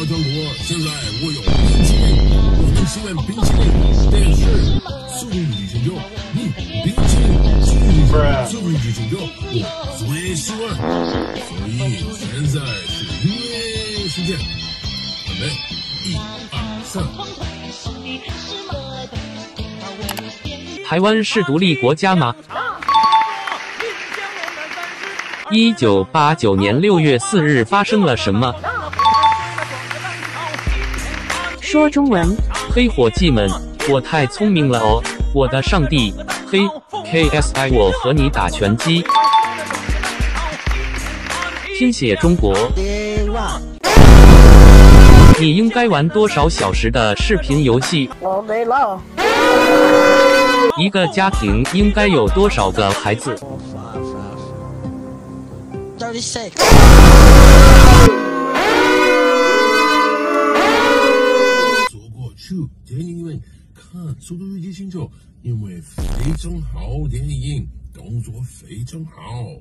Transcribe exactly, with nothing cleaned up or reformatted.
大中国现在我有冰淇淋，我最喜欢冰淇淋，电视速度与激情，嗯，冰淇淋速度与激情，我最喜欢。所以现在是音乐时间，准备一二三。台湾是独立国家吗？ 一九八九年六月四日发生了什么？说中文。黑伙计们，我太聪明了哦！我的上帝！嘿 ，K S I， 我和你打拳击。拼写中国。你应该玩多少小时的视频游戏？我没了。一个家庭应该有多少个孩子？ thirty-six. 走过去电影院看《速度与激情》，因为非常好电影，动作非常好。